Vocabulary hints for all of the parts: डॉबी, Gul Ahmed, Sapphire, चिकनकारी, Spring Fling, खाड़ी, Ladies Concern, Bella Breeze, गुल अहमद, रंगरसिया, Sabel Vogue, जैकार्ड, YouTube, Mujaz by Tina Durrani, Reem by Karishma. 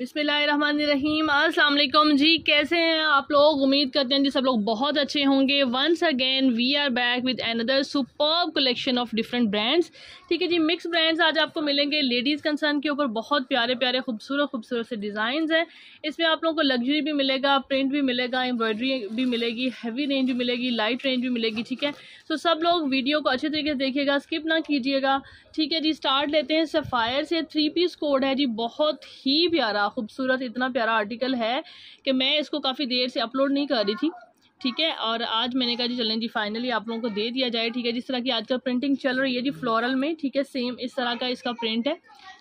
बिस्मिल्लाहिर्रहमानिर्रहीम। अस्सलाम वालेकुम जी, कैसे हैं आप लोग? उम्मीद करते हैं जी सब लोग बहुत अच्छे होंगे। Once again we are back with another superb collection of different brands. ठीक है जी, मिक्स ब्रांड्स आज आपको मिलेंगे। लेडीज़ कंसर्न के ऊपर बहुत प्यारे प्यारे खूबसूरत से डिज़ाइंस हैं। इसमें आप लोगों को लग्जरी भी मिलेगा, प्रिंट भी मिलेगा, एम्ब्रॉयडरी भी मिलेगी, हैवी रेंज भी मिलेगी, लाइट रेंज भी मिलेगी। ठीक है, तो सब लोग वीडियो को अच्छे तरीके से देखिएगा, स्किप ना कीजिएगा। ठीक है जी, स्टार्ट लेते हैं सफ़ायर से। 3 पीस कोड है जी, बहुत ही प्यारा खूबसूरत, इतना प्यारा आर्टिकल है कि मैं इसको काफ़ी देर से अपलोड नहीं कर रही थी। ठीक है, और आज मैंने कहा जी चलें जी फाइनली आप लोगों को दे दिया जाए। ठीक है, जिस तरह की आजकल प्रिंटिंग चल रही है जी फ्लोरल में, ठीक है, सेम इस तरह का इसका प्रिंट है।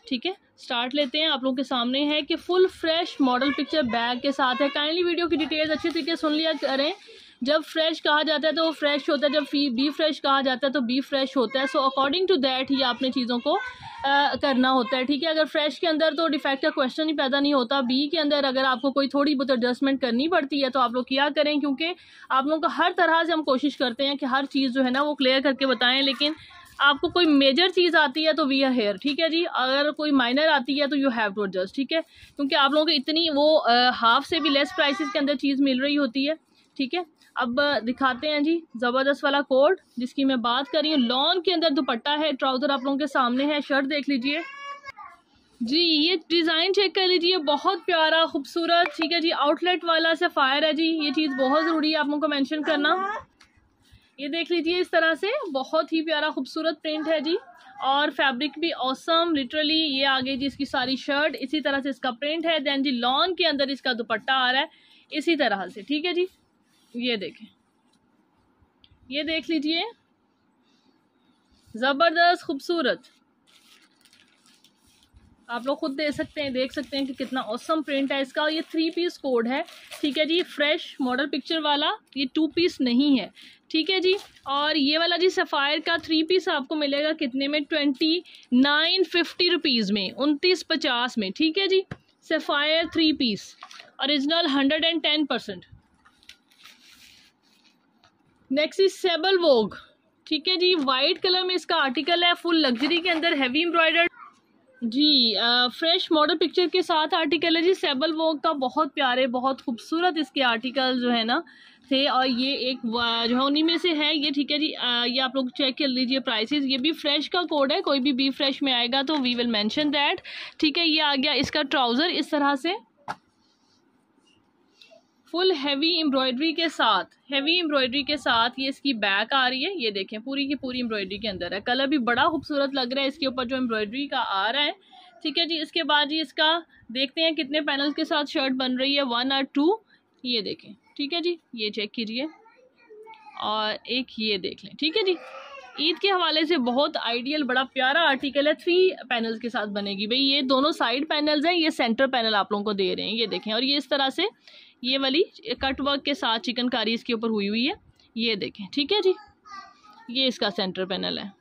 ठीक है, स्टार्ट लेते हैं। आप लोगों के सामने है कि full fresh model picture bag के साथ है। काइंडली वीडियो की डिटेल्स अच्छे तरीके से सुन लिया करें। जब फ्रेश कहा जाता है तो वो फ्रेश होता है, जब बी फ्रेश कहा जाता है तो बी फ्रेश होता है। सो अकॉर्डिंग टू दैट ही आपने चीज़ों को करना होता है। ठीक है, अगर फ्रेश के अंदर तो डिफेक्ट का क्वेश्चन ही पैदा नहीं होता। बी के अंदर अगर आपको कोई थोड़ी बहुत एडजस्टमेंट करनी पड़ती है तो आप लोग क्या करें, क्योंकि आप लोगों का हर तरह से हम कोशिश करते हैं कि हर चीज़ जो है ना वो क्लियर करके बताएं, लेकिन आपको कोई मेजर चीज़ आती है तो वी आर हेयर। ठीक है जी, अगर कोई माइनर आती है तो यू हैव टू एडजस्ट। ठीक है, क्योंकि आप लोगों को इतनी वो हाफ से भी लेस प्राइसेस के अंदर चीज़ मिल रही होती है। ठीक है, अब दिखाते हैं जी ज़बरदस्त वाला कोड जिसकी मैं बात कर रही हूँ। लॉन के अंदर दुपट्टा है, ट्राउज़र आप लोगों के सामने है। शर्ट देख लीजिए जी, ये डिज़ाइन चेक कर लीजिए, बहुत प्यारा खूबसूरत। ठीक है जी, आउटलेट वाला सफ़ायर है जी। ये चीज़ बहुत ज़रूरी है आप लोगों को मेंशन करना। ये देख लीजिए, इस तरह से बहुत ही प्यारा खूबसूरत प्रिंट है जी, और फैब्रिक भी ऑसम लिटरली। ये आ गई जी इसकी सारी शर्ट, इसी तरह से इसका प्रिंट है। दैन जी लॉन के अंदर इसका दुपट्टा आ रहा है इसी तरह से। ठीक है जी, ये देखें, ये देख लीजिए, ज़बरदस्त खूबसूरत। आप लोग खुद दे सकते हैं, देख सकते हैं कि कितना ऑसम प्रिंट है इसका। ये 3 पीस कोड है। ठीक है जी, फ्रेश मॉडल पिक्चर वाला, ये 2 पीस नहीं है। ठीक है जी, और ये वाला जी सफ़ायर का 3 पीस आपको मिलेगा कितने में? 2950 रुपीज़ में, 2950 में। ठीक है जी, Sapphire 3 piece original 110%। Next is Sable Vogue. ठीक है जी, वाइट कलर में इसका आर्टिकल है, फुल लग्जरी के अंदर, हैवी एम्ब्रॉयडर्ड जी, फ्रेश मॉडल पिक्चर के साथ आर्टिकल है जी। सेबल वोग का बहुत प्यारे, बहुत खूबसूरत इसके आर्टिकल जो है ना थे, और ये एक जो है उन्हीं में से है ये। ठीक है जी, ये आप लोग चेक कर लीजिए प्राइसेस। ये भी फ्रेश का कोड है, कोई भी बी फ्रेश में आएगा तो वी विल मेंशन दैट। ठीक है, ये आ गया इसका ट्राउज़र इस तरह से, फुल हैवी एम्ब्रॉयडरी के साथ, हैवी एम्ब्रॉयडरी के साथ। ये इसकी बैक आ रही है, ये देखें, पूरी की पूरी एम्ब्रॉयडरी के अंदर है। कलर भी बड़ा खूबसूरत लग रहा है इसके ऊपर जो एम्ब्रॉयडरी का आ रहा है। ठीक है जी, इसके बाद जी इसका देखते हैं कितने पैनल्स के साथ शर्ट बन रही है, 1 और 2, ये देखें। ठीक है जी, ये चेक कीजिए, और एक ये देख लें। ठीक है जी, ईद के हवाले से बहुत आइडियल, बड़ा प्यारा आर्टिकल है। 3 पैनल्स के साथ बनेगी भाई, ये दोनों साइड पैनल्स हैं, ये सेंटर पैनल आप लोगों को दे रहे हैं, ये देखें। और ये इस तरह से ये वाली कट वर्क के साथ चिकनकारी इसके ऊपर हुई हुई है, ये देखें। ठीक है जी, ये इसका सेंटर पैनल है,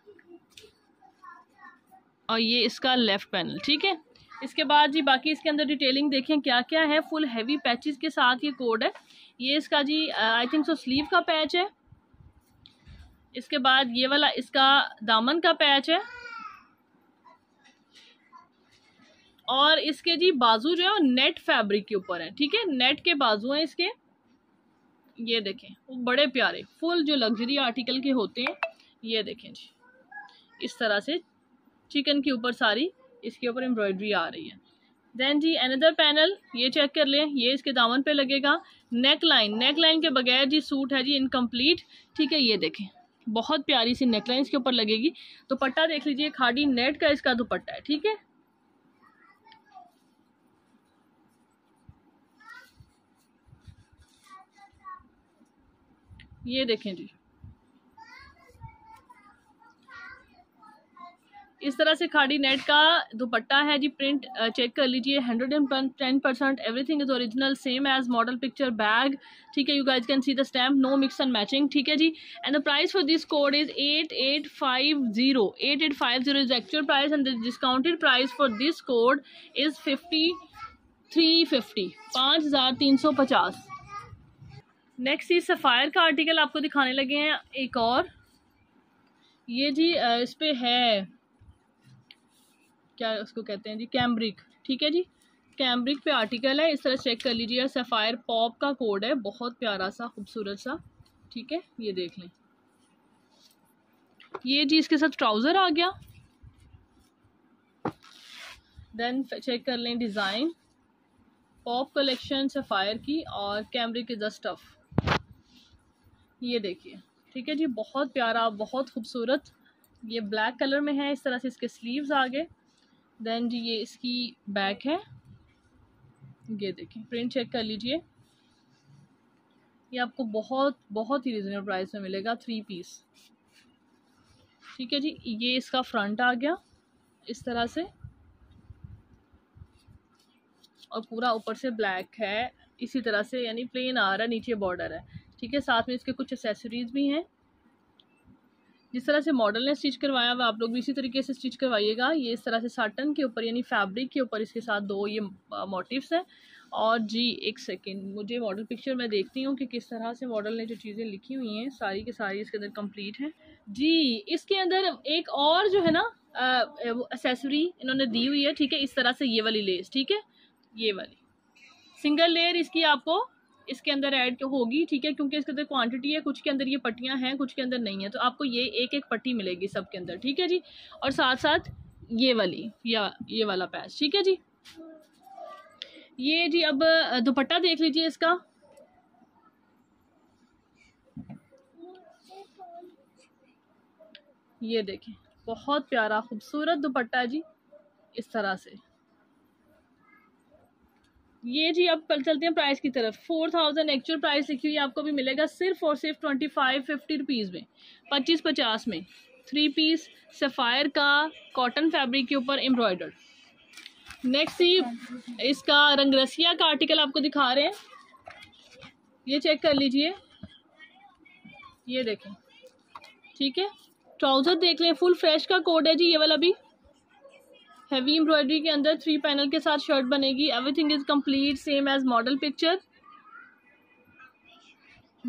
और ये इसका लेफ़्ट पैनल। ठीक है, इसके बाद जी बाकी इसके अंदर डिटेलिंग देखें क्या क्या है। फुल हैवी पैचेस के साथ ये कोड है। ये इसका जी आई थिंक सो स्लीव का पैच है, इसके बाद ये वाला इसका दामन का पैच है, और इसके जी बाजू जो है वो नेट फैब्रिक के ऊपर है। ठीक है, नेट के बाजू हैं इसके, ये देखें, वो बड़े प्यारे फुल जो लग्जरी आर्टिकल के होते हैं, ये देखें जी, इस तरह से चिकन के ऊपर सारी इसके ऊपर एम्ब्रॉयडरी आ रही है। देन जी अनदर पैनल ये चेक कर लें, ये इसके दामन पे लगेगा। नेक लाइन, नेक लाइन के बगैर जी सूट है जी इनकम्प्लीट। ठीक है, ये देखें, बहुत प्यारी सी नेक लाइन इसके ऊपर लगेगी। दुपट्टा देख लीजिए, खाड़ी नेट का इसका दुपट्टा है। ठीक है, ये देखें जी, इस तरह से खाड़ी नेट का दुपट्टा है जी। प्रिंट चेक कर लीजिए, 110% everything is original, same as model picture bag. ठीक है, you guys can see the stamp, no mix and matching. ठीक है जी, and the price for this code is 8850। 8850 is actual price, and the discounted price for this code is 5350, 5350। Next ये Sapphire का article आपको दिखाने लगे हैं एक और, ये जी इस पर है क्या उसको कहते हैं जी, कैम्ब्रिक। ठीक है जी, कैम्ब्रिक पे आर्टिकल है, इस तरह चेक कर लीजिए। सफ़ायर पॉप का कोड है, बहुत प्यारा सा खूबसूरत सा, ठीक है, ये देख लें। ये जी इसके साथ ट्राउज़र आ गया। देन चेक कर लें डिज़ाइन, पॉप कलेक्शन सफ़ायर की और कैम्ब्रिक इज द स्टफ, ये देखिए, ठीक है जी, बहुत प्यारा, बहुत खूबसूरत। ये ब्लैक कलर में है, इस तरह से इसके स्लीव्स आ गए। देन जी ये इसकी बैक है, ये देखिए, प्रिंट चेक कर लीजिए। ये आपको बहुत बहुत ही रिजनेबल प्राइस में मिलेगा, 3 पीस, ठीक है जी। ये इसका फ्रंट आ गया इस तरह से, और पूरा ऊपर से ब्लैक है इसी तरह से, यानी प्लेन आ रहा है, नीचे बॉर्डर है, ठीक है। साथ में इसके कुछ एक्सेसरीज भी हैं। जिस तरह से मॉडल ने स्टिच करवाया हुआ, आप लोग भी इसी तरीके से स्टिच करवाइएगा। ये इस तरह से साटन के ऊपर, यानी फैब्रिक के ऊपर, इसके साथ 2 ये मोटिव्स हैं। और जी एक सेकेंड, मुझे मॉडल पिक्चर मैं देखती हूँ कि किस तरह से मॉडल ने जो चीज़ें लिखी हुई हैं सारी की सारी इसके अंदर कंप्लीट हैं जी। इसके अंदर एक और जो है ना एक्सेसरी इन्होंने दी हुई है, ठीक है, इस तरह से ये वाली लेस, ठीक है, ये वाली सिंगल लेयर इसकी आपको इसके अंदर ऐड होगी, ठीक है, क्योंकि इसके अंदर क्वांटिटी है, कुछ के अंदर ये पट्टियां हैं, कुछ के अंदर नहीं है, तो आपको ये एक एक पट्टी मिलेगी सबके अंदर, ठीक है जी। और साथ साथ ये वाली या ये वाला पैच, ठीक है जी। ये जी अब दुपट्टा देख लीजिए इसका, ये देखें, बहुत प्यारा खूबसूरत दुपट्टा जी इस तरह से। ये जी अब चलते हैं प्राइस की तरफ। 4000 एक्चुअल प्राइस लिखी हुई है, आपको भी मिलेगा सिर्फ और सिर्फ 2550 रुपीज़ में, 2550 में 3 पीस सफ़ायर का कॉटन फैब्रिक के ऊपर एम्ब्रॉयडर्ड। नेक्स्ट ही इसका रंगरसिया का आर्टिकल आपको दिखा रहे हैं, ये चेक कर लीजिए, ये देखें, ठीक है। ट्राउज़र देख लें, फुल फ्रेश का कोड है जी, ये वाला भी हैवी एम्ब्रॉयडरी के अंदर 3 पैनल के साथ शर्ट बनेगी। Everything is complete same as model picture.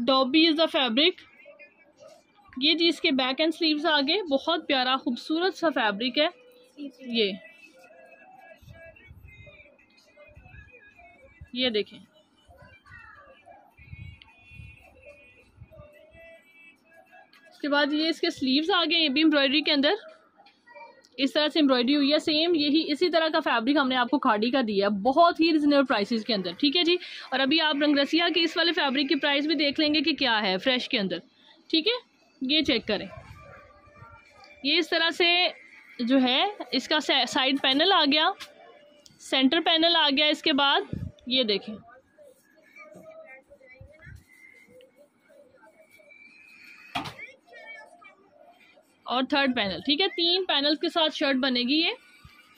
डॉबी is the fabric. ये जी इसके बैक एंड स्लीव्स आ गए, बहुत प्यारा खूबसूरत सा फैब्रिक है ये देखें, इसके बाद ये इसके स्लीव्स आ गए, ये भी एम्ब्रॉयडरी के अंदर इस तरह से एम्ब्रॉयडरी हुई है। सेम यही इसी तरह का फैब्रिक हमने आपको खाड़ी का दिया है, बहुत ही रिजनेबल प्राइसेस के अंदर, ठीक है जी। और अभी आप रंगरसिया के इस वाले फैब्रिक की प्राइस भी देख लेंगे कि क्या है फ्रेश के अंदर, ठीक है, ये चेक करें। ये इस तरह से जो है इसका साइड पैनल आ गया, सेंटर पैनल आ गया, इसके बाद ये देखें, और 3rd पैनल, ठीक है, 3 पैनल के साथ शर्ट बनेगी। ये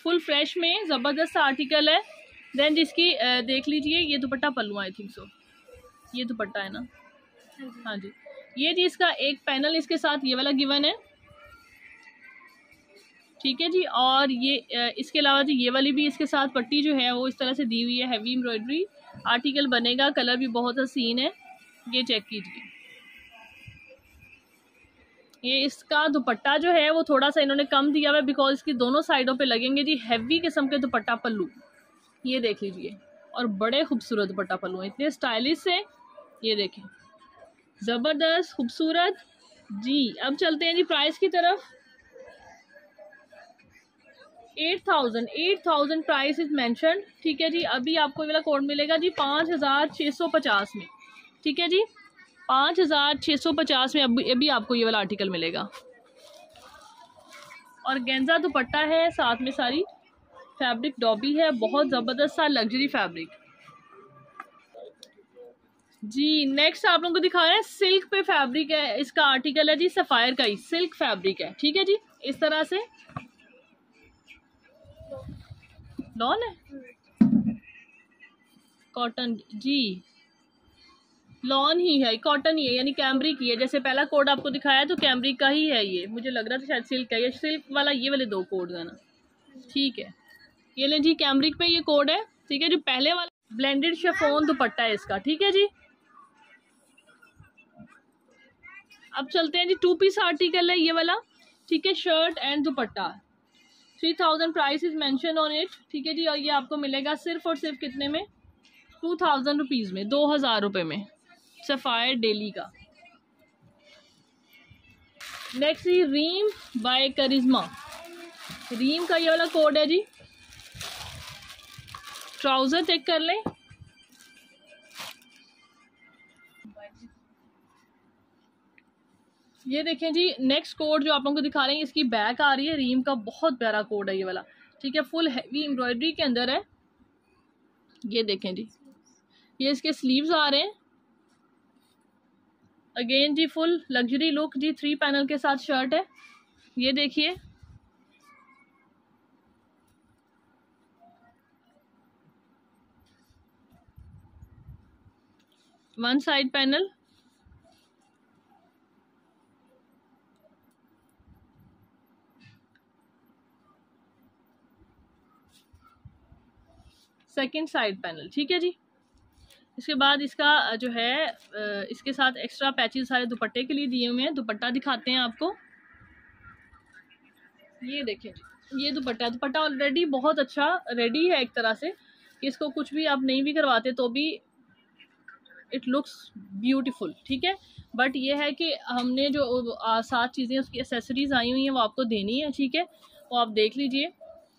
फुल फ्रेश में ज़बरदस्त आर्टिकल है। देन जिसकी देख लीजिए, ये दुपट्टा पल्लू, आई थिंक सो ये दुपट्टा है ना, हाँ जी। ये जी इसका 1 पैनल इसके साथ ये वाला गिवन है, ठीक है जी। और ये इसके अलावा जी ये वाली भी इसके साथ पट्टी जो है वो इस तरह से दी हुई है, हैवी एम्ब्रॉयडरी आर्टिकल बनेगा, कलर भी बहुत हसीन है, ये चेक कीजिए। ये इसका दुपट्टा जो है वो थोड़ा सा इन्होंने कम दिया हुआ है, बिकॉज इसकी दोनों साइडों पे लगेंगे जी हैवी किस्म के दुपट्टा पल्लू, ये देख लीजिए, और बड़े खूबसूरत दुपट्टा पल्लू हैं, इतने स्टाइलिश से, ये देखें, ज़बरदस्त खूबसूरत जी। अब चलते हैं जी प्राइस की तरफ। 8000 प्राइस इज मैंशन, ठीक है जी। अभी आपको वाला कोड मिलेगा जी 5650 में, ठीक है जी, 5650 में अभी आपको ये वाला आर्टिकल मिलेगा। और गेंजा दुपट्टा है, साथ में सारी फैब्रिक डॉबी है, बहुत ज़बरदस्त सा लग्जरी फैब्रिक जी। नेक्स्ट आप लोगों को दिखा रहे हैं सिल्क पे फैब्रिक है, इसका आर्टिकल है जी, सफ़ायर का ही सिल्क फैब्रिक है, ठीक है जी। इस तरह से लॉन है, कॉटन जी, लॉन ही है, कॉटन ही है, यानी कैम्ब्रिक ही है। जैसे पहला कोड आपको दिखाया तो कैम्ब्रिक का ही है, ये मुझे लग रहा था शायद सिल्क का, ये सिल्क वाला, ये वाले 2 कोड है ना, ठीक है। ये ले जी कैम्ब्रिक पे ये कोड है, ठीक है जी। पहले वाला ब्लेंडेड शिफॉन दुपट्टा है इसका, ठीक है जी। अब चलते हैं जी 2 पीस आर्टिकल है ये वाला, ठीक है, shirt and dupatta. 3000 price is mention on it, ठीक है जी। और ये आपको मिलेगा सिर्फ और सिर्फ कितने में, 2000 रुपीज़ में, 2000 रुपये में, सफ़ायर डेली का। नेक्स्ट जी रीम बाय करिश्मा, रीम का ये वाला कोड है जी। ट्राउज़र चेक कर लें, ये देखें जी। नेक्स्ट कोड जो आप लोगों को दिखा रहे हैं, इसकी बैक आ रही है, रीम का बहुत प्यारा कोड है ये वाला, ठीक है। फुल हैवी एम्ब्रॉयडरी के अंदर है, ये देखें जी। ये इसके स्लीव्स आ रहे हैं, अगेन जी फुल लग्जरी लुक जी, 3 पैनल के साथ शर्ट है, ये देखिए। One side panel, second side panel, ठीक है जी। इसके बाद इसका जो है इसके साथ एक्स्ट्रा पैचेस सारे दुपट्टे के लिए दिए हुए हैं। दुपट्टा दिखाते हैं आपको, ये देखें जी, ये दुपट्टा। दुपट्टा ऑलरेडी बहुत अच्छा रेडी है एक तरह से, इसको कुछ भी आप नहीं भी करवाते तो भी इट लुक्स ब्यूटीफुल, ठीक है। बट ये है कि हमने जो 7 चीज़ें उसकी एसेसरीज़ आई हुई हैं वो आपको देनी है, ठीक है। वो आप देख लीजिए,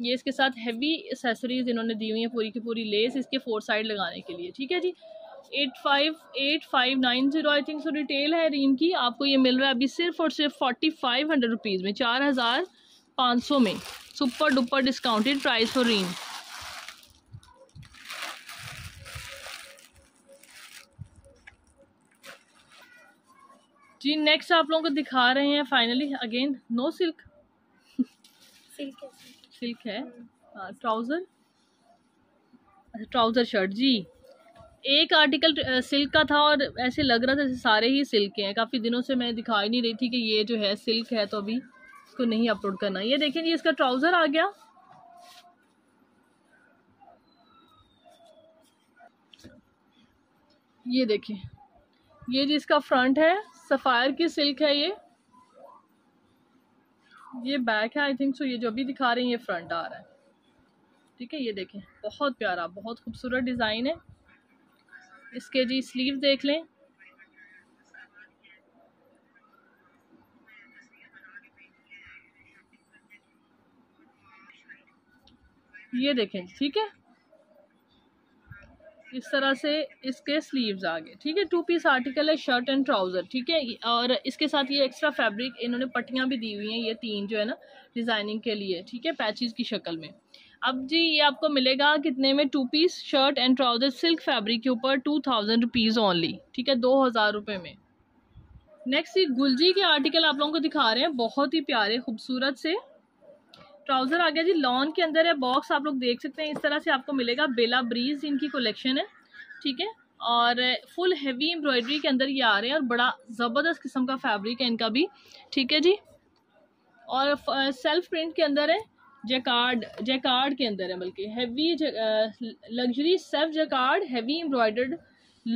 ये इसके साथ हैवी एक्सेसरीज इन्होंने दी हुई हैं, पूरी की पूरी लेस इसके 4 साइड लगाने के लिए, ठीक है जी। 858,590 आई थिंक सो डिटेल है रीम की। आपको ये मिल रहा है अभी सिर्फ और सिर्फ 4500 रुपीज़ में, 4500 में, super duper discounted price for Reem. जी नेक्स्ट आप लोगों को दिखा रहे हैं finally, again no silk, silk है, ट्राउज़र शर्ट जी। एक आर्टिकल सिल्क का था और ऐसे लग रहा था जैसे सारे ही सिल्क के हैं। काफ़ी दिनों से मैं दिखा ही नहीं रही थी कि ये जो है सिल्क है, तो अभी इसको नहीं अपलोड करना। ये देखें जी, इसका ट्राउज़र आ गया, ये देखें। ये जी इसका फ्रंट है, सफ़ायर की सिल्क है ये। ये बैक है आई थिंक सो, ये जो अभी दिखा रही है ये फ्रंट आ रहा है, ठीक है। ये देखें, बहुत प्यारा, बहुत खूबसूरत डिज़ाइन है इसके जी। स्लीव देख लें, ये देखें, ठीक है। इस तरह से इसके स्लीव्स आ गए, ठीक है। 2 पीस आर्टिकल है, शर्ट एंड ट्राउज़र, ठीक है। और इसके साथ ये एक्स्ट्रा फैब्रिक इन्होंने पट्टियाँ भी दी हुई हैं, ये 3 जो है ना डिज़ाइनिंग के लिए, ठीक है, पैचेस की शक्ल में। अब जी ये आपको मिलेगा कितने में, 2 piece shirt and trouser silk fabric के ऊपर 2000 रुपीज़ ओनली, ठीक है, 2000 रुपये में। नेक्स्ट ये गुलजी के आर्टिकल आप लोगों को दिखा रहे हैं, बहुत ही प्यारे खूबसूरत से। ट्राउज़र आ गया जी, लॉन के अंदर है, बॉक्स आप लोग देख सकते हैं। इस तरह से आपको मिलेगा, बेला ब्रीज इनकी कलेक्शन है, ठीक है। और फुल हैवी एम्ब्रॉयडरी के अंदर ये आ रहे हैं, और बड़ा ज़बरदस्त किस्म का फैब्रिक है इनका भी, ठीक है जी। और सेल्फ प्रिंट के अंदर है, जैकार्ड के अंदर है, बल्कि heavy luxury self जैकार्ड heavy embroidered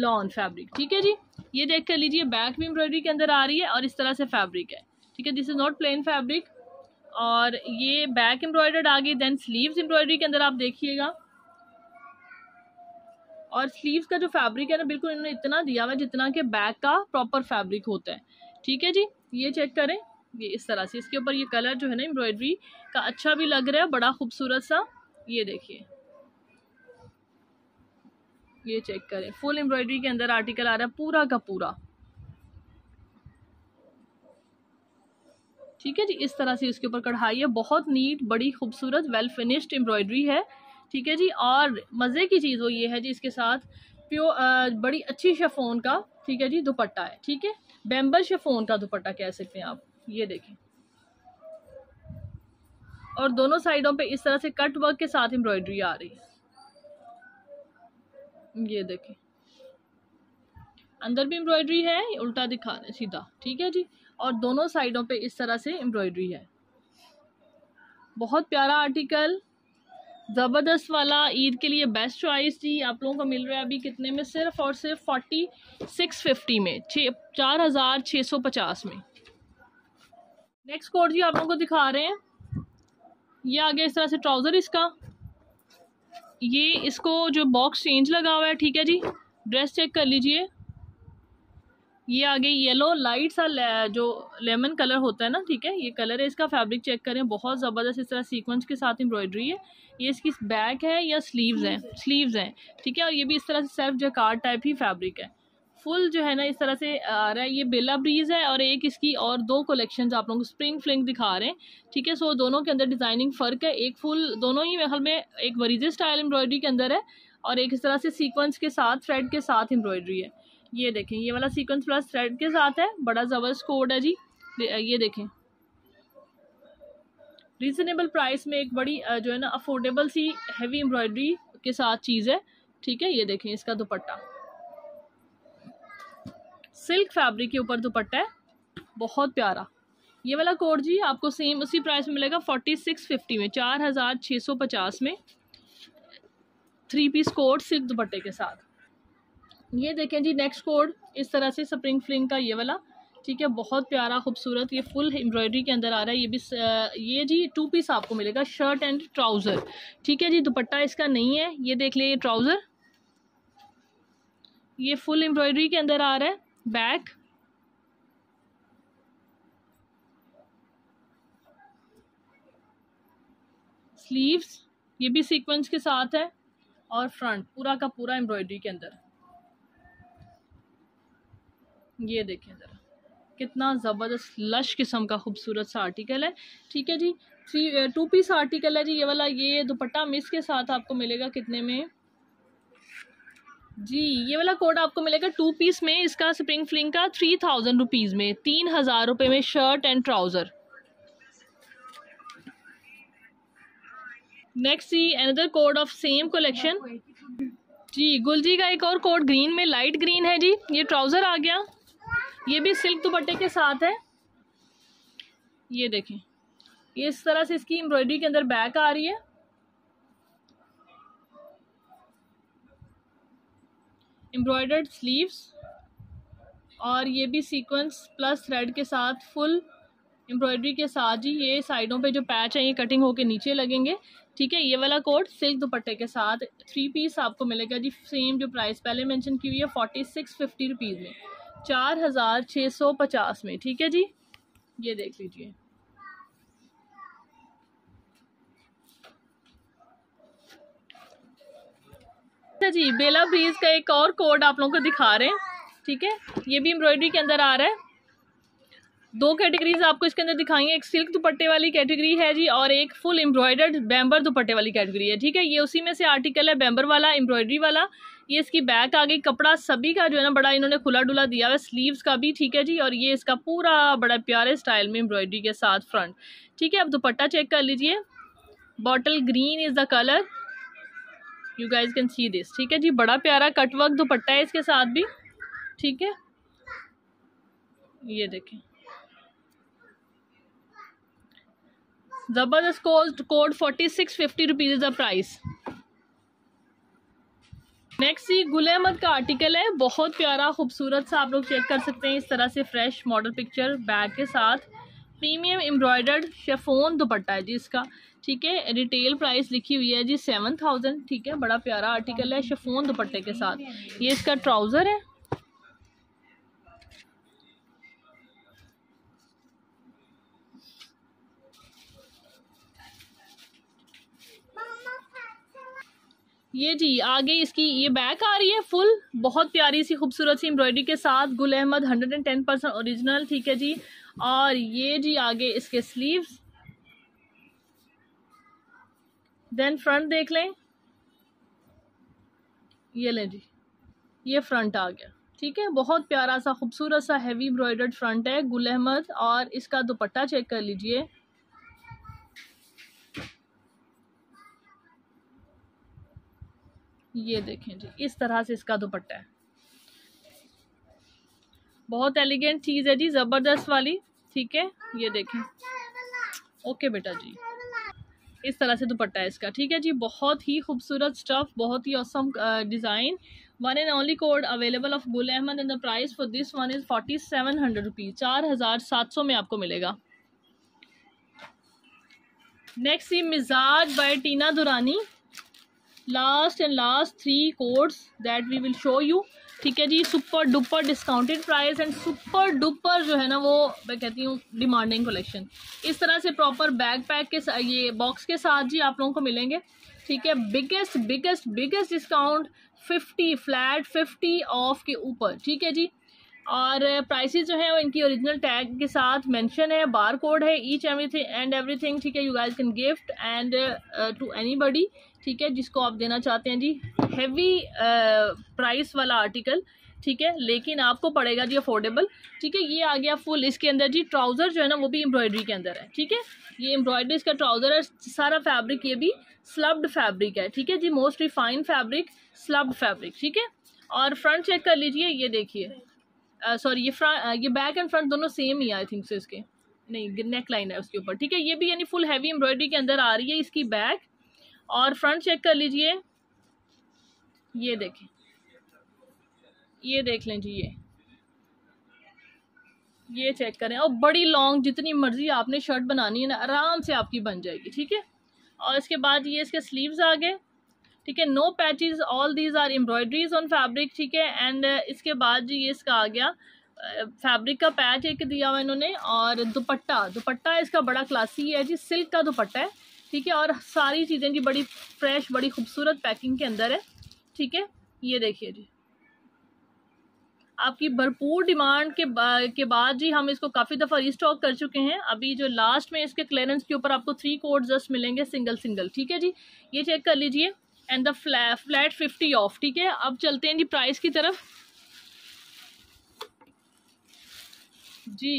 lawn fabric, ठीक है जी। ये देख कर लीजिए, बैक भी एम्ब्रॉयडरी के अंदर आ रही है और इस तरह से फैब्रिक है, ठीक है। This is not plain fabric. और ये बैक एम्ब्रॉयडर्ड आ गई, देन स्लीव्स एम्ब्रॉयडरी के अंदर आप देखिएगा। और स्लीव्स का जो फैब्रिक है ना, बिल्कुल इन्होंने इतना दिया हुआ है जितना कि बैक का प्रॉपर फैब्रिक होता है, ठीक है जी। ये चेक करें, ये इस तरह से इसके ऊपर ये कलर जो है ना एम्ब्रॉयडरी का अच्छा भी लग रहा है, बड़ा खूबसूरत सा। ये देखिए, ये चेक करें, फुल एम्ब्रॉयडरी के अंदर आर्टिकल आ रहा है पूरा का पूरा, ठीक है जी। इस तरह से इसके ऊपर कढ़ाई है, बहुत नीट, बड़ी खूबसूरत, वेल फिनिश्ड एम्ब्रॉयडरी है, ठीक है जी। और मज़े की चीज़ वो ये है जी, इसके साथ प्योर बड़ी अच्छी शिफॉन का, ठीक है जी, दुपट्टा है, ठीक है, बेम्बल शिफॉन का दुपट्टा कह सकते हैं आप। ये देखें, और दोनों साइडों पे इस तरह से कट वर्क के साथ एम्ब्रॉयडरी आ रही है, ये देखें। अंदर भी एम्ब्रॉयडरी है, उल्टा दिखा रहे सीधा, ठीक है जी। और दोनों साइडों पे इस तरह से एम्ब्रॉयडरी है, बहुत प्यारा आर्टिकल, ज़बरदस्त वाला, ईद के लिए बेस्ट चॉइस जी। आप लोगों को मिल रहा है अभी कितने में, सिर्फ और सिर्फ 4650 में, 4650 में। नेक्स्ट कोड जी आप लोगों को दिखा रहे हैं, ये आ गया इस तरह से ट्राउज़र इसका। ये इसको जो बॉक्स चेंज लगा हुआ है, ठीक है जी, ड्रेस चेक कर लीजिए। ये आ गई येलो लाइट सा जो लेमन कलर होता है ना, ठीक है, ये कलर है इसका। फैब्रिक चेक करें, बहुत ज़बरदस्त इस तरह सीक्वेंस के साथ एम्ब्रॉयडरी है। ये इसकी बैक है या स्लीव्स हैं, स्लीव्स हैं, ठीक है। और ये भी इस तरह से सेल्फ जैकार्ड टाइप ही फैब्रिक है। फुल जो है ना इस तरह से आ रहा है। ये बेला ब्रीज है और एक इसकी और दो कलेक्शंस आप लोगों को स्प्रिंग फ्लिंग दिखा रहे हैं, ठीक है। सो दोनों के अंदर डिज़ाइनिंग फ़र्क है। एक फुल दोनों ही महल में एक वरीजे स्टाइल एम्ब्रॉयडरी के अंदर है और एक इस तरह से सीक्वेंस के साथ थ्रेड के साथ एम्ब्रॉयडरी है। ये देखें, ये वाला सीक्वेंस प्लस थ्रेड के साथ है, बड़ा ज़बरदस्त कोड है जी। ये देखें, रीज़नेबल प्राइस में एक बड़ी जो है ना अफोर्डेबल सी हैवी एम्ब्रॉयडरी के साथ चीज़ है, ठीक है। ये देखें इसका दुपट्टा, सिल्क फैब्रिक के ऊपर दुपट्टा है, बहुत प्यारा। ये वाला कोड जी आपको सेम उसी प्राइस में मिलेगा 4650 में, 4650 में, 3 पीस कोड सिल्क दुपट्टे के साथ। ये देखें जी नेक्स्ट कोड इस तरह से स्प्रिंग फ्लिंग का, ये वाला, ठीक है, बहुत प्यारा खूबसूरत। ये फुल एम्ब्रॉयडरी के अंदर आ रहा है। ये भी ये जी 2 पीस आपको मिलेगा, शर्ट एंड ट्राउज़र, ठीक है जी। दुपट्टा इसका नहीं है, ये देख लिए, ये ट्राउज़र, ये फुल एम्ब्रॉयडरी के अंदर आ रहा है। बैक स्लीव्स ये भी सीक्वेंस के साथ है और फ्रंट पूरा का पूरा एम्ब्रॉयडरी के अंदर। ये देखें ज़रा कितना ज़बरदस्त लश किस्म का खूबसूरत सा आर्टिकल है, ठीक है जी। 2 पीस आर्टिकल है जी ये वाला। ये दुपट्टा मिस के साथ आपको मिलेगा कितने में जी? ये वाला कोड आपको मिलेगा 2 पीस में, इसका स्प्रिंग फ्लिंग का 3000 रुपीज़ में, 3000 रुपये में, शर्ट एंड ट्राउज़र। नेक्स्ट जी another code of same collection जी। गुल जी का एक और कोड ग्रीन में, लाइट ग्रीन है जी। ये ट्राउज़र आ गया, ये भी सिल्क दुपट्टे के साथ है। ये देखें, ये इस तरह से इसकी एम्ब्रॉयडरी के अंदर बैक आ रही है। एम्ब्रॉयडर्ड स्लीव्स और ये भी सीक्वेंस प्लस थ्रेड के साथ फुल एम्ब्रॉयडरी के साथ जी। ये साइडों पे जो पैच है ये कटिंग होके नीचे लगेंगे, ठीक है। ये वाला कोड सिल्क दुपट्टे के साथ 3 पीस आपको मिलेगा जी, सेम जो प्राइस पहले मेंशन की हुई है 4650 रुपीज़ में, 4650 में, ठीक है जी। ये देख लीजिए, अच्छा जी। बेला ब्रीज का एक और कोड आप लोगों को दिखा रहे हैं, ठीक है। ये भी एम्ब्रॉयडरी के अंदर आ रहा है। 2 कैटेगरीज आपको इसके अंदर दिखाई है, एक सिल्क दुपट्टे वाली कैटेगरी है जी और एक फुल एम्ब्रॉयडर्ड बैम्बर दुपट्टे वाली कैटेगरी है, ठीक है। ये उसी में से आर्टिकल है, बैम्बर वाला, एम्ब्रॉयडरी वाला। ये इसकी बैक आ गई। कपड़ा सभी का जो है ना बड़ा इन्होंने खुला डुला दिया हुआ है, स्लीव्स का भी, ठीक है जी। और ये इसका पूरा बड़ा प्यारे स्टाइल में एम्ब्रॉयडरी के साथ फ्रंट, ठीक है। आप दुपट्टा चेक कर लीजिए, bottle green is the colour, you guys can see this, ठीक है जी। बड़ा प्यारा कटवर्क दुपट्टा है इसके साथ भी, ठीक है। ये देखें ज़बरदस्त code 4650 rupees is the price. Next ही गुल अहमद का आर्टिकल है, बहुत प्यारा खूबसूरत सा, आप लोग चेक कर सकते हैं। इस तरह से फ्रेश मॉडल पिक्चर बैग के साथ प्रीमियम एम्ब्रॉयडर्ड शेफोन दुपट्टा है जी इसका, ठीक है। रिटेल प्राइस लिखी हुई है जी 7000, ठीक है। बड़ा प्यारा आर्टिकल है शेफोन दुपट्टे के साथ। ये इसका ट्राउज़र है, ये जी आ गई इसकी, ये बैक आ रही है फुल, बहुत प्यारी सी खूबसूरत सी एम्ब्रॉयडरी के साथ। गुल अहमद 110% ओरिजिनल, ठीक है जी। और ये जी आगे इसके स्लीव्स, देन फ्रंट देख लें, ये लें जी, ये फ्रंट आ गया, ठीक है। बहुत प्यारा सा खूबसूरत सा हैवी एम्ब्रॉयडर्ड फ्रंट है गुल अहमद। और इसका दुपट्टा चेक कर लीजिए, ये देखें जी इस तरह से इसका दुपट्टा है। बहुत एलिगेंट चीज़ है जी, ज़बरदस्त वाली, ठीक है। ये देखें, ओके बेटा जी, इस तरह से दुपट्टा है इसका, ठीक है जी। बहुत ही खूबसूरत स्टफ, बहुत ही awesome design. 1 and only code available of गुल अहमद and the price for this one is 4700 rupees, 4700 में आपको मिलेगा। Next the Mizaj by Tina Durrani, last and last three codes that we will show you. ठीक है जी, super duper discounted price and super duper जो है ना वो मैं कहती हूँ डिमांडिंग कलेक्शन। इस तरह से प्रॉपर बैग पैक के ये बॉक्स के साथ जी आप लोगों को मिलेंगे। ठीक है, biggest biggest biggest discount 50 flat 50 off के ऊपर। ठीक है जी, और प्राइसेस जो है वो इनकी ओरिजिनल टैग के साथ मेंशन है, बार कोड है, ईच एवरीथिंग। ठीक है, you guys can gift and to anybody. ठीक है, जिसको आप देना चाहते हैं जी। हेवी प्राइस वाला आर्टिकल, ठीक है, लेकिन आपको पड़ेगा जी अफोर्डेबल। ठीक है, ये आ गया फुल, इसके अंदर जी ट्राउज़र जो है ना वो भी एम्ब्रॉयडरी के अंदर है। ठीक है, ये एम्ब्रॉयडरी इसका ट्राउज़र है, सारा फैब्रिक ये भी स्लब्ड फैब्रिक है। ठीक है जी, most refined fabric, slubbed fabric. ठीक है, और फ्रंट चेक कर लीजिए, ये देखिए, सॉरी ये बैक एंड फ्रंट दोनों सेम ही आई थिंक से, इसके नहीं नेक लाइन है उसके ऊपर। ठीक है, ये भी यानी फुल हैवी एम्ब्रॉयडरी के अंदर आ रही है इसकी बैक, और फ्रंट चेक कर लीजिए, ये देखें, ये देख लें जी, ये चेक करें। और बड़ी लॉन्ग जितनी मर्जी आपने शर्ट बनानी है ना आराम से आपकी बन जाएगी। ठीक है, और इसके बाद ये इसके स्लीव्स आ गए। ठीक है, no patches, all these are embroideries on fabric. ठीक है, एंड इसके बाद जी ये इसका आ गया फैब्रिक का पैच एक दिया हुआ इन्होंने, और दुपट्टा, दुपट्टा इसका बड़ा क्लासी है जी, सिल्क का दुपट्टा है। ठीक है, और सारी चीज़ें जी बड़ी फ्रेश, बड़ी खूबसूरत पैकिंग के अंदर है। ठीक है, ये देखिए जी, आपकी भरपूर डिमांड के बाद जी हम इसको काफ़ी दफ़ा रीस्टॉक कर चुके हैं। अभी जो लास्ट में इसके क्लियरेंस के ऊपर आपको थ्री कोड जस्ट मिलेंगे सिंगल सिंगल। ठीक है जी, ये चेक कर लीजिए, एंड द फ्लैट 50 ऑफ। ठीक है, अब चलते हैं जी प्राइस की तरफ जी।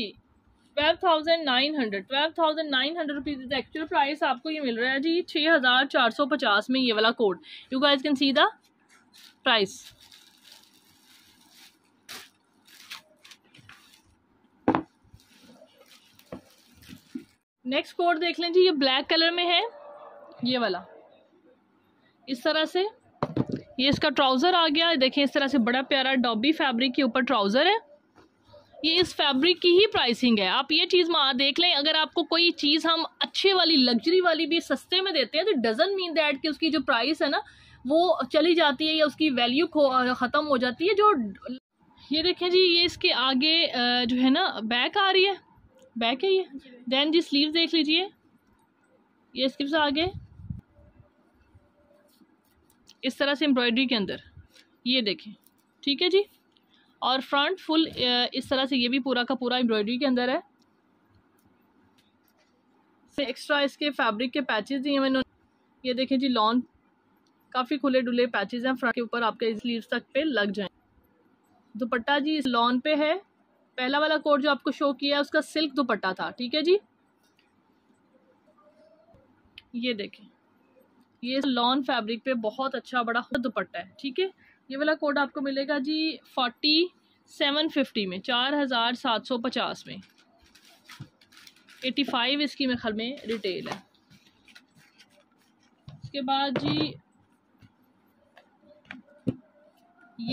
12,900 रुपीज़ इज एक्चुअल प्राइस, आपको ये मिल रहा है जी 6,450 में, ये वाला code. You guys can see the price. Next code देख लें जी, ये ब्लैक कलर में है, ये वाला इस तरह से, ये इसका ट्राउज़र आ गया, देखिए इस तरह से बड़ा प्यारा डॉबी फैब्रिक के ऊपर ट्राउज़र है। ये इस फैब्रिक की ही प्राइसिंग है, आप ये चीज़ देख लें। अगर आपको कोई चीज़ हम अच्छे वाली, लग्जरी वाली भी सस्ते में देते हैं तो डजंट मीन दैट कि उसकी जो प्राइस है ना वो चली जाती है या उसकी वैल्यू ख़त्म हो जाती है। जो ये देखें जी, ये इसके आगे जो है ना बैक आ रही है, बैक है ये, देन जी स्लीव्स देख लीजिए, ये स्लीव्स आगे इस तरह से एम्ब्रॉयडरी के अंदर, ये देखें। ठीक है जी, और फ्रंट फुल इस तरह से, ये भी पूरा का पूरा एम्ब्रॉयडरी के अंदर है। से एक्स्ट्रा इसके फैब्रिक के पैचेस दिए मैंने, ये देखें जी, लॉन काफ़ी खुले डुले पैचेस हैं फ्रंट के ऊपर, आपके स्लीव्स तक पे लग जाएं। दुपट्टा जी इस लॉन पे है, पहला वाला कोड जो आपको शो किया उसका सिल्क दुपट्टा था। ठीक है जी, ये देखें, ये लॉन फैब्रिक पे बहुत अच्छा बड़ा दुपट्टा है। ठीक है, ये वाला कोड आपको मिलेगा जी 4750 में, 4750 में, 85 इसकी मेरे ख्याल में रिटेल है। इसके बाद जी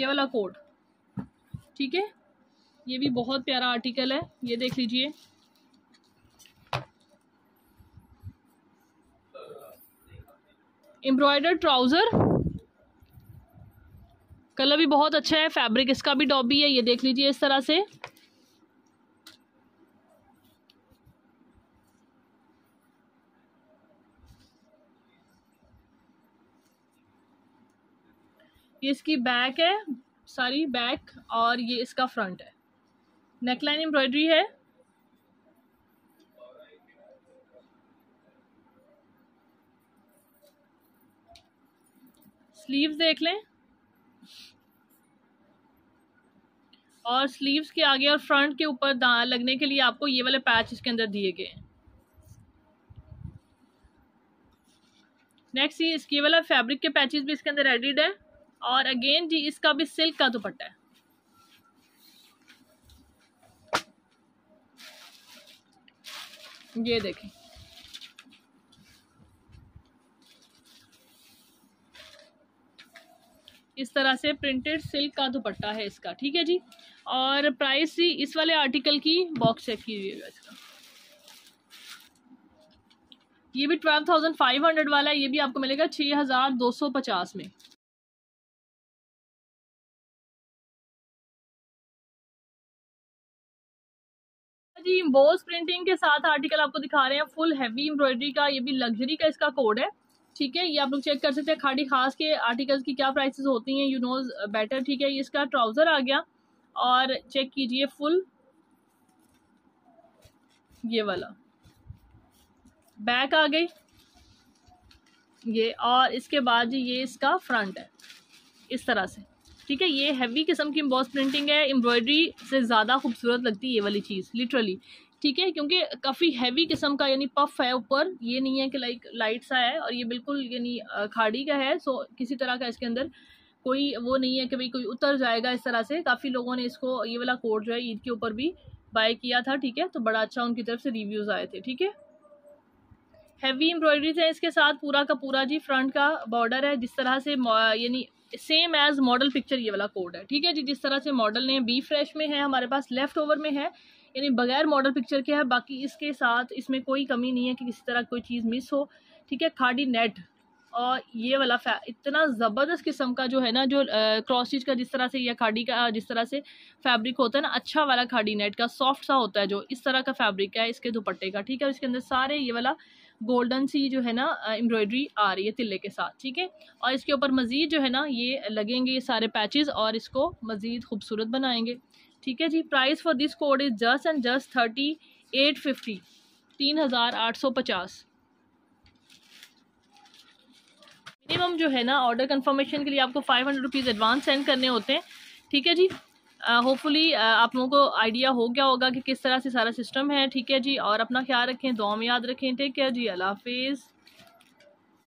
ये वाला कोड, ठीक है, ये भी बहुत प्यारा आर्टिकल है, ये देख लीजिए, एम्ब्रॉयडर ट्राउज़र, कलर भी बहुत अच्छा है, फैब्रिक इसका भी डॉबी है, ये देख लीजिए इस तरह से। ये इसकी बैक है, सारी बैक, और ये इसका फ्रंट है, नेकलाइन एम्ब्रॉयडरी है। स्लीव्स देख लें, और स्लीव्स के आगे और फ्रंट के ऊपर लगने के लिए आपको ये वाले पैच इसके अंदर दिए गए हैं। नेक्स्ट ये इसके वाला फैब्रिक के पैचेस भी इसके अंदर एडिड है, और अगेन जी इसका भी सिल्क का दुपट्टा है। ये देखें, इस तरह से प्रिंटेड सिल्क का दुपट्टा है इसका। ठीक है जी, और प्राइस जी इस वाले आर्टिकल की बॉक्स चेक कीजिएगा इसका। ये भी 12,500 वाला है, ये भी आपको मिलेगा 6,250 में। जी बोस प्रिंटिंग के साथ आर्टिकल आपको दिखा रहे हैं, फुल हैवी एम्ब्रॉयडरी का, ये भी लग्जरी का इसका कोड है, ठीक है। ये आप लोग चेक कर सकते हैं, खाड़ी खास के आर्टिकल्स की क्या प्राइसेस होती हैं, यू नोज बेटर, ठीक है। ये इसका ट्राउजर आ गया और चेक कीजिए फुल ये वाला बैक आ गई ये, और इसके बाद ये इसका फ्रंट है इस तरह से, ठीक है। ये हैवी किस्म की एम्बॉस प्रिंटिंग है, एम्ब्रॉयडरी से ज़्यादा खूबसूरत लगती है ये वाली चीज़ लिटरली, ठीक है, क्योंकि काफ़ी हैवी किस्म का यानी पफ है ऊपर, ये नहीं है कि लाइक लाइट सा है, और ये बिल्कुल यानी खाड़ी का है, सो किसी तरह का इसके अंदर कोई वो नहीं है कि भाई कोई उतर जाएगा इस तरह से। काफ़ी लोगों ने इसको ये वाला कोड जो है ईद के ऊपर भी बाय किया था, ठीक है, तो बड़ा अच्छा उनकी तरफ से रिव्यूज़ आए थे, ठीक है। हैवी एम्ब्रॉयडरी है इसके साथ, पूरा का पूरा जी फ्रंट का बॉर्डर है, जिस तरह से यानी सेम एज मॉडल पिक्चर ये वाला कोड है, ठीक है जी। जिस तरह से मॉडल ने बी फ्रेश में है, हमारे पास लेफ्ट ओवर में है, यानी बगैर मॉडल पिक्चर के है, बाकी इसके साथ इसमें कोई कमी नहीं है कि किसी तरह कोई चीज़ मिस हो, ठीक है। खाड़ी नेट और ये वाला इतना ज़बरदस्त किस्म का जो है ना, जो क्रॉस स्टिच का जिस तरह से या खाड़ी का जिस तरह से फैब्रिक होता है ना, अच्छा वाला खाड़ी नेट का सॉफ्ट सा होता है, जो इस तरह का फैब्रिक है इसके दुपट्टे का, ठीक है। इसके अंदर सारे ये वाला गोल्डन सी जो है ना एम्ब्रॉयडरी आ रही है तिल्ले के साथ, ठीक है। और इसके ऊपर मज़ीद जो है ना ये लगेंगे ये सारे पैचेस और इसको मज़ीद खूबसूरत बनाएंगे, ठीक है जी। Price for this code is just and just 3850, 3850 minimum जो है ना। ऑर्डर कंफर्मेशन के लिए आपको 500 रुपीज़ एडवांस सेंड करने होते हैं, ठीक है जी। होपफुली आप लोगों को आइडिया हो गया होगा कि किस तरह से सारा सिस्टम है, ठीक है जी। और अपना ख्याल रखें, दुआ में याद रखें, टेक केयर जी, अल्लाह हाफिज़।